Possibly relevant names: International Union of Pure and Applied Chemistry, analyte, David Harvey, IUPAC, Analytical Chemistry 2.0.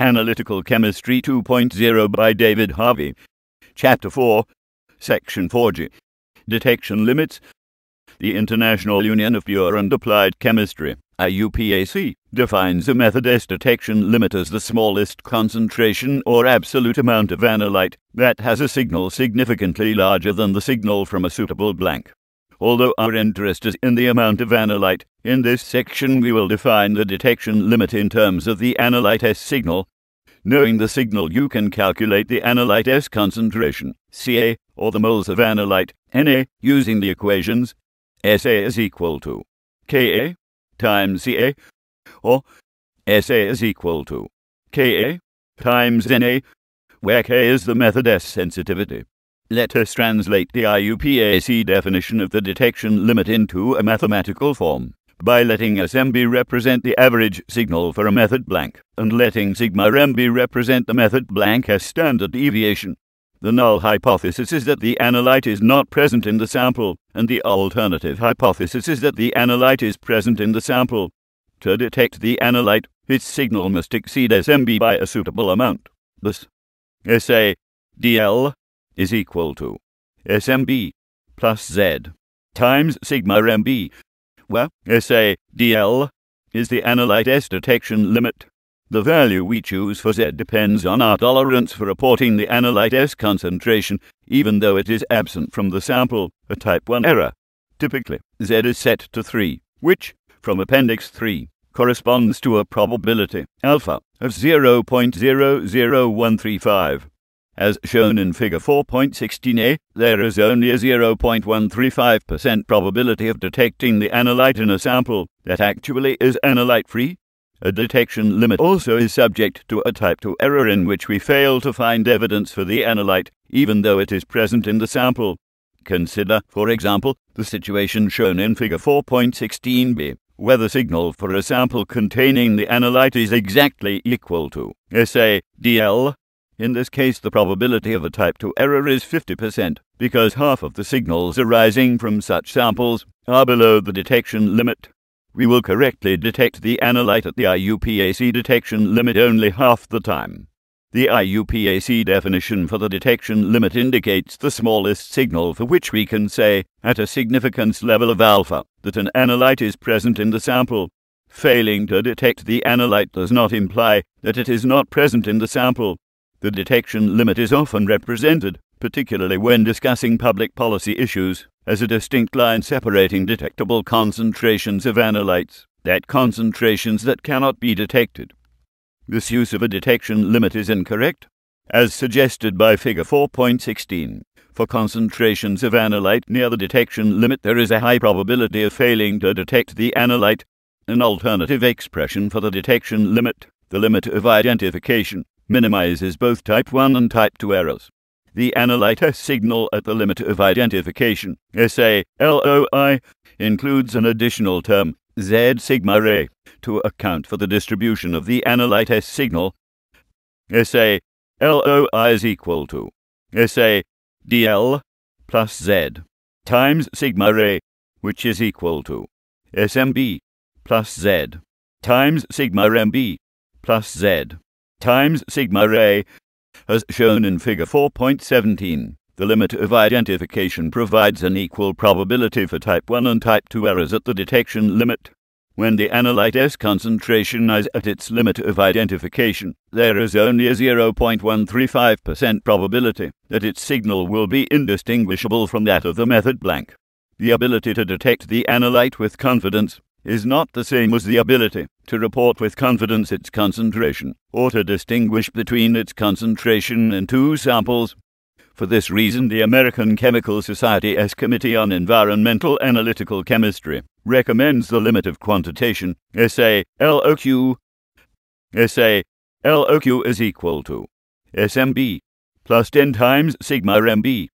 Analytical Chemistry 2.0 by David Harvey. Chapter 4, Section 4G. Detection Limits. The International Union of Pure and Applied Chemistry, IUPAC, defines a method as detection limit as the smallest concentration or absolute amount of analyte that has a signal significantly larger than the signal from a suitable blank. Although our interest is in the amount of analyte, in this section we will define the detection limit in terms of the analyte S signal. Knowing the signal, you can calculate the analyte S concentration, Ca, or the moles of analyte, Na, using the equations SA is equal to Ka times Ca, or SA is equal to Ka times Na, where K is the method S sensitivity. Let us translate the IUPAC definition of the detection limit into a mathematical form by letting SMB represent the average signal for a method blank and letting sigma MB represent the method blank as standard deviation. The null hypothesis is that the analyte is not present in the sample, and the alternative hypothesis is that the analyte is present in the sample. To detect the analyte, its signal must exceed SMB by a suitable amount. Thus, SADL is equal to SMB plus Z times sigma MB, where SADL is the analyte S detection limit. The value we choose for Z depends on our tolerance for reporting the analyte S concentration, even though it is absent from the sample, a type 1 error. Typically, Z is set to 3, which, from Appendix 3, corresponds to a probability, alpha, of 0.00135. As shown in Figure 4.16a, there is only a 0.135% probability of detecting the analyte in a sample that actually is analyte-free. A detection limit also is subject to a Type 2 error in which we fail to find evidence for the analyte, even though it is present in the sample. Consider, for example, the situation shown in Figure 4.16b, where the signal for a sample containing the analyte is exactly equal to SADL. In this case, the probability of a Type 2 error is 50%, because half of the signals arising from such samples are below the detection limit. We will correctly detect the analyte at the IUPAC detection limit only half the time. The IUPAC definition for the detection limit indicates the smallest signal for which we can say, at a significance level of alpha, that an analyte is present in the sample. Failing to detect the analyte does not imply that it is not present in the sample. The detection limit is often represented, particularly when discussing public policy issues, as a distinct line separating detectable concentrations of analytes that concentrations that cannot be detected. This use of a detection limit is incorrect, as suggested by Figure 4.16. For concentrations of analyte near the detection limit, there is a high probability of failing to detect the analyte. An alternative expression for the detection limit, the limit of identification, minimizes both Type 1 and Type 2 errors. The analyte S signal at the limit of identification, SALOI, includes an additional term, Z sigma ray, to account for the distribution of the analyte S signal. SALOI is equal to SADL plus Z times sigma ray, which is equal to SMB plus Z times sigma MB plus Z times sigma ray. As shown in Figure 4.17, the limit of identification provides an equal probability for Type 1 and Type 2 errors at the detection limit. When the analyte S concentration is at its limit of identification, there is only a 0.135% probability that its signal will be indistinguishable from that of the method blank. The ability to detect the analyte with confidence is not the same as the ability to report with confidence its concentration, or to distinguish between its concentration in two samples. For this reason, the American Chemical Society's Committee on Environmental Analytical Chemistry recommends the limit of quantitation, SALOQ. SALOQ is equal to SMB plus 10 times sigma MB